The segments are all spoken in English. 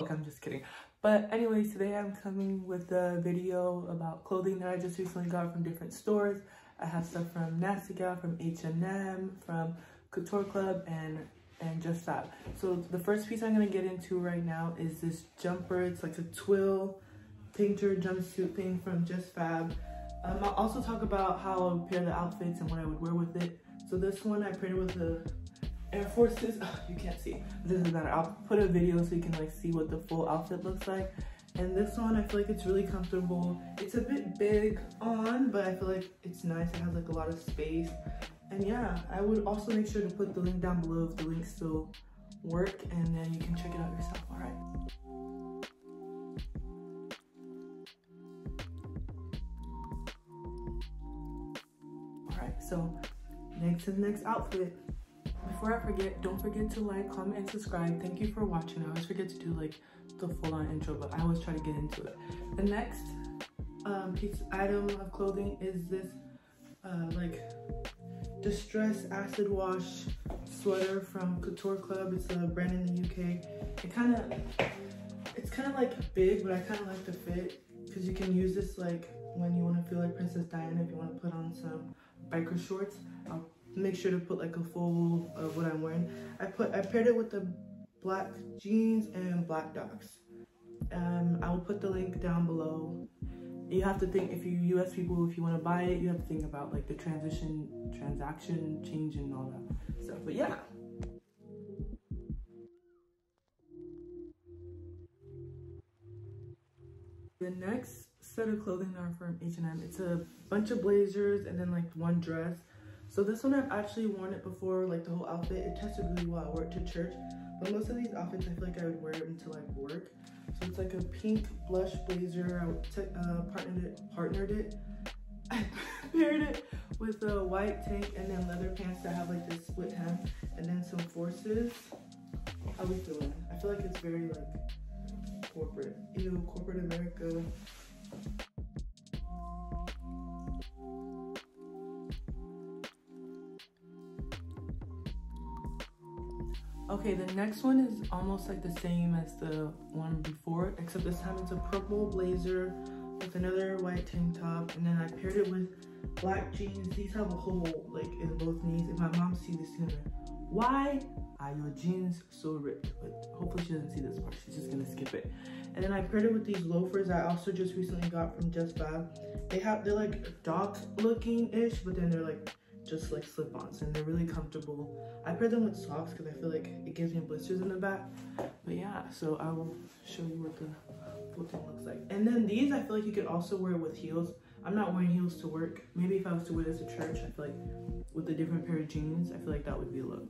Okay, I'm just kidding. But anyways, today I'm coming with a video about clothing that I just recently got from different stores. I have stuff from Nasty Gal, from H&M, from Couture Club, and JustFab. So the first piece I'm gonna get into right now is this jumper. It's like a twill painter jumpsuit thing from JustFab. I'll also talk about how I would pair the outfits and what I would wear with it. So this one I printed with the Air Forces. Oh, you can't see. This doesn't matter. I'll put a video so you can like see what the full outfit looks like. And this one, I feel like it's really comfortable. It's a bit big on, but I feel like it's nice. It has like a lot of space. And yeah, I would also make sure to put the link down below if the links still work, and then you can check it out yourself. All right. So next to the next outfit. Before I forget, don't forget to like, comment, and subscribe. Thank you for watching. I always forget to do like the full-on intro, but I always try to get into it. The next item of clothing is this like distressed acid wash sweater from Couture Club. It's a brand in the UK. It's kind of like big, but I kind of like the fit because you can use this like when you want to feel like Princess Diana, if you want to put on some biker shorts. I'll make sure to put like a full of what I'm wearing. I paired it with the black jeans and black docs. I will put the link down below. You have to think, if you US people, if you want to buy it, you have to think about like the transaction change and all that stuff. But yeah. The next set of clothing are from H&M. It's a bunch of blazers and then like one dress. So this one I've actually worn it before, like the whole outfit. It tested really well. I wore it to church, but most of these outfits I feel like I would wear them to like work. So it's like a pink blush blazer. I paired it with a white tank and then leather pants that have like this split hem and then some forces. How we feeling? I feel like it's very like corporate, you know, corporate America. Okay, the next one is almost like the same as the one before, except this time it's a purple blazer with another white tank top, and then I paired it with black jeans. These have a hole like in both knees. If my mom sees this, she's gonna be like, "Why are your jeans so ripped?" But hopefully she doesn't see this part. She's just gonna skip it. And then I paired it with these loafers I also just recently got from JustFab. They're like dock looking-ish, but then they're like just like slip-ons, and they're really comfortable. I paired them with socks because I feel like it gives me blisters in the back. But yeah, so I will show you what the full thing looks like. And then these, I feel like you could also wear with heels. I'm not wearing heels to work. Maybe if I was to wear this to church, I feel like with a different pair of jeans, I feel like that would be a look.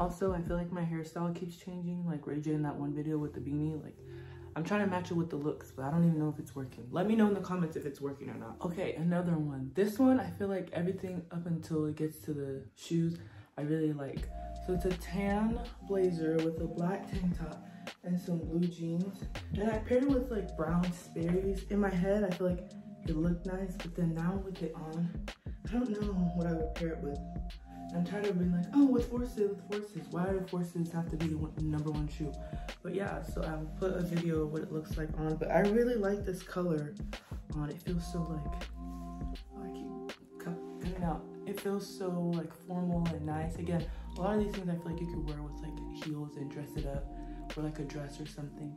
Also, I feel like my hairstyle keeps changing, like Ray J in that one video with the beanie. Like, I'm trying to match it with the looks, but I don't even know if it's working. Let me know in the comments if it's working or not. Okay, another one. This one, I feel like everything up until it gets to the shoes, I really like. So it's a tan blazer with a black tank top and some blue jeans. And I paired it with like brown Sperry's. In my head, I feel like it looked nice, but then now with it on, I don't know what I would pair it with. I'm tired of being like, oh, with forces. Why do forces have to be the #1 shoe? But yeah, so I'll put a video of what it looks like on, but I really like this color on. It feels so like, oh, I keep coming out. It feels so like formal and nice. Again, a lot of these things I feel like you could wear with like heels and dress it up, or like a dress or something.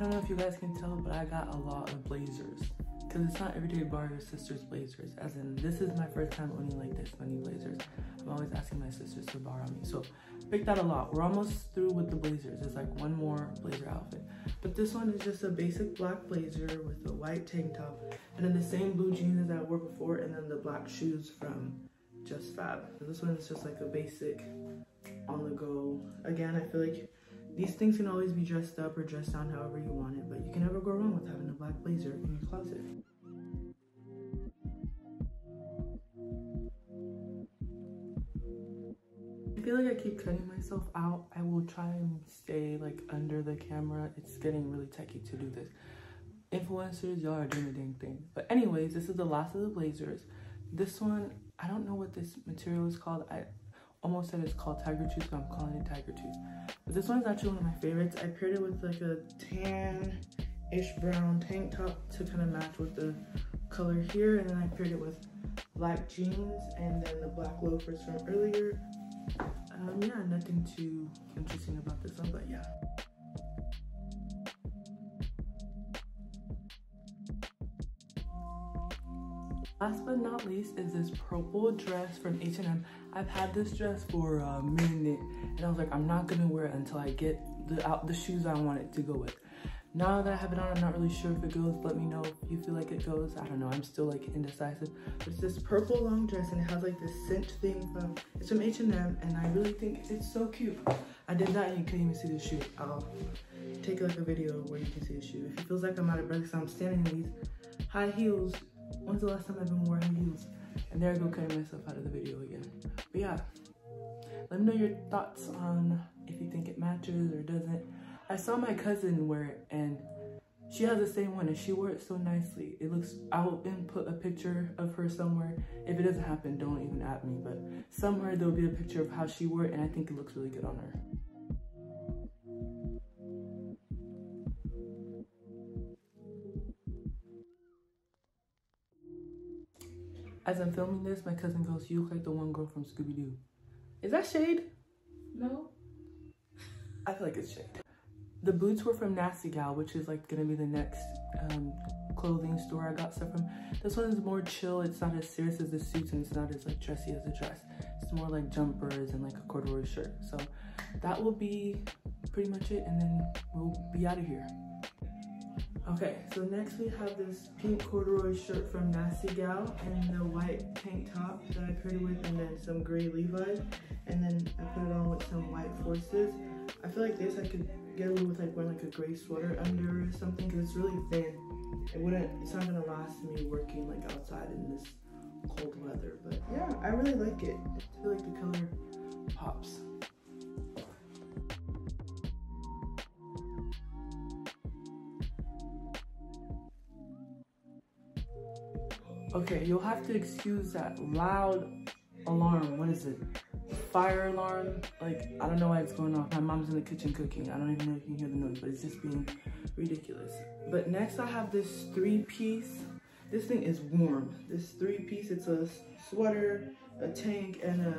I don't know if you guys can tell, but I got a lot of blazers because it's not everyday bar your sister's blazers, as in this is my first time owning like this many blazers. I'm always asking my sisters to borrow me, so I picked out a lot. We're almost through with the blazers. There's like one more blazer outfit, but this one is just a basic black blazer with a white tank top and then the same blue jeans that I wore before and then the black shoes from JustFab. So this one is just like a basic on the go. Again, I feel like these things can always be dressed up or dressed down however you want it, but you can never go wrong with having a black blazer in your closet. I feel like I keep cutting myself out. I will try and stay like under the camera. It's getting really techie to do this. influencers, y'all are doing the dang thing. But anyways, this is the last of the blazers. This one, I don't know what this material is called. I almost said it's called tiger tooth, but I'm calling it tiger tooth. But this one is actually one of my favorites. I paired it with like a tan-ish brown tank top to kind of match with the color here. And then I paired it with black jeans and then the black loafers from earlier. Yeah, nothing too interesting about this one, but yeah. Last but not least is this purple dress from H&M. I've had this dress for a minute, and I was like, I'm not gonna wear it until I get the shoes I want it to go with. Now that I have it on, I'm not really sure if it goes. Let me know if you feel like it goes. I don't know, I'm still like indecisive. It's this purple long dress, and it has like this cinch thing from, it's from H&M, and I really think it's so cute. I did that and you couldn't even see the shoe. I'll take like a video where you can see the shoe. If it feels like I'm out of breath, so I'm standing in these high heels. When's the last time I've been wearing heels? And there I go, cutting myself out of the video again. But yeah, let me know your thoughts on if you think it matches or doesn't. I saw my cousin wear it, and she has the same one, and she wore it so nicely. It looks, I will input a picture of her somewhere. If it doesn't happen, don't even at me, but somewhere there'll be a picture of how she wore it, and I think it looks really good on her. As I'm filming this, my cousin goes, "You look like the one girl from Scooby Doo." Is that shade? No. I feel like it's shade. The boots were from Nasty Gal, which is like gonna be the next clothing store I got stuff from. This one is more chill. It's not as serious as the suits, and it's not as like dressy as the dress. It's more like jumpers and like a corduroy shirt. So that will be pretty much it, and then we'll be out of here. Okay, so next we have this pink corduroy shirt from Nasty Gal and the white tank top that I paired it with, and then some gray Levi's, and then I put it on with some white forces. I feel like this I could get away with like wearing like a gray sweater under or something because it's really thin. It's not gonna last me working like outside in this cold weather. But yeah, I really like it. I feel like the color pops. Okay, you'll have to excuse that loud alarm. What is it? Fire alarm? Like, I don't know why it's going off. My mom's in the kitchen cooking. I don't even know if you can hear the noise, but it's just being ridiculous. But next I have this three-piece. This thing is warm. This three-piece, it's a sweater, a tank, and a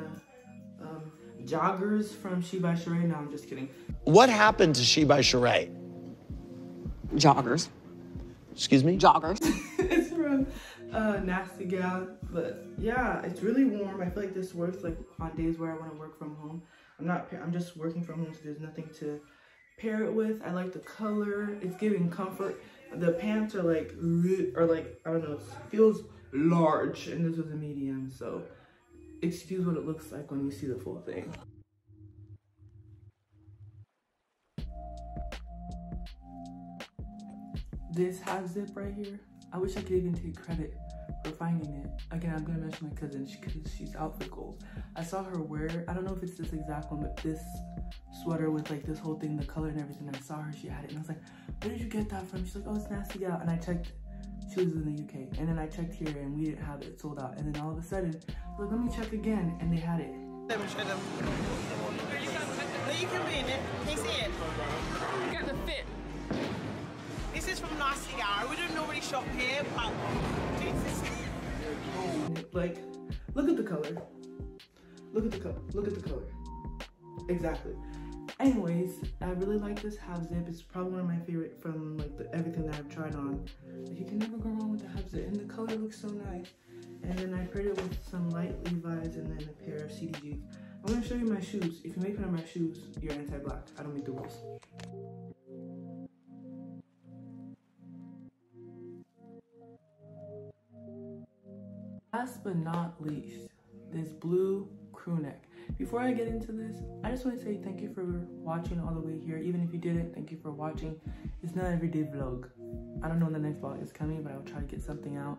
joggers from She by Sheree. No, I'm just kidding. What happened to She by Sheree? Joggers. Excuse me? Joggers. It's from... Nasty Gal, but yeah, it's really warm. I feel like this works like on days where I want to work from home. I'm just working from home, so there's nothing to pair it with. I like the color. It's giving comfort. The pants are like, I don't know, it feels large, and this was a medium, so excuse what it looks like when you see the full thing. This has zip right here. I wish I could even take credit for finding it. Again, I'm gonna mention my cousin because she's out for gold. I saw her wear, I don't know if it's this exact one, but this sweater with like this whole thing, the color and everything. I saw her, she had it, and I was like, "Where did you get that from?" She's like, "Oh, it's Nasty Gal." And I checked, she was in the UK. And then I checked here and we didn't have it, sold out. And then all of a sudden, I was like, "Let me check again," and they had it. You can read it, they see it. You got the fit. This is from Nasty Gal. We don't normally shop here, but Jesus. Like, look at the color. Look at the color. Look at the color. Exactly. Anyways, I really like this half zip. It's probably one of my favorite from like everything that I've tried on. Like, you can never go wrong with the half zip, and the color looks so nice. And then I paired it with some light Levi's and then a pair of CDGs. I'm gonna show you my shoes. If you make fun of my shoes, you're anti-black. I don't make the rules. Last but not least, this blue crew neck. Before I get into this, I just want to say thank you for watching all the way here. Even if you didn't, thank you for watching. It's not an everyday vlog. I don't know when the next vlog is coming, but I'll try to get something out.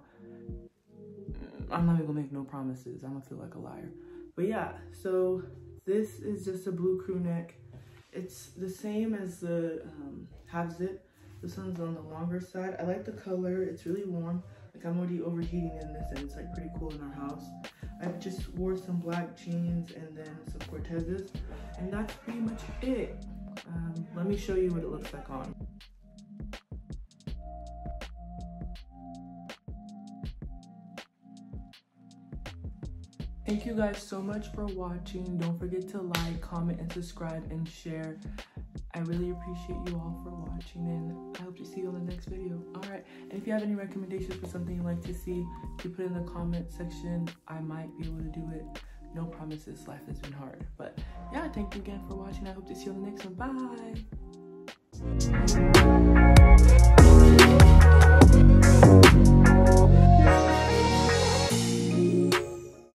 I'm not even gonna make no promises. I'm gonna feel like a liar. But yeah, so this is just a blue crew neck. It's the same as the half zip. This one's on the longer side. I like the color, it's really warm. Like I'm already overheating in this and it's like pretty cool in our house. I just wore some black jeans and then some Cortezes, and that's pretty much it. Let me show you what it looks like on. Thank you guys so much for watching. Don't forget to like, comment, and subscribe, and share. I really appreciate you all for watching, and I hope to see you on the next video. Alright, and if you have any recommendations for something you'd like to see, you put it in the comment section. I might be able to do it. No promises, life has been hard. But yeah, thank you again for watching. I hope to see you on the next one. Bye!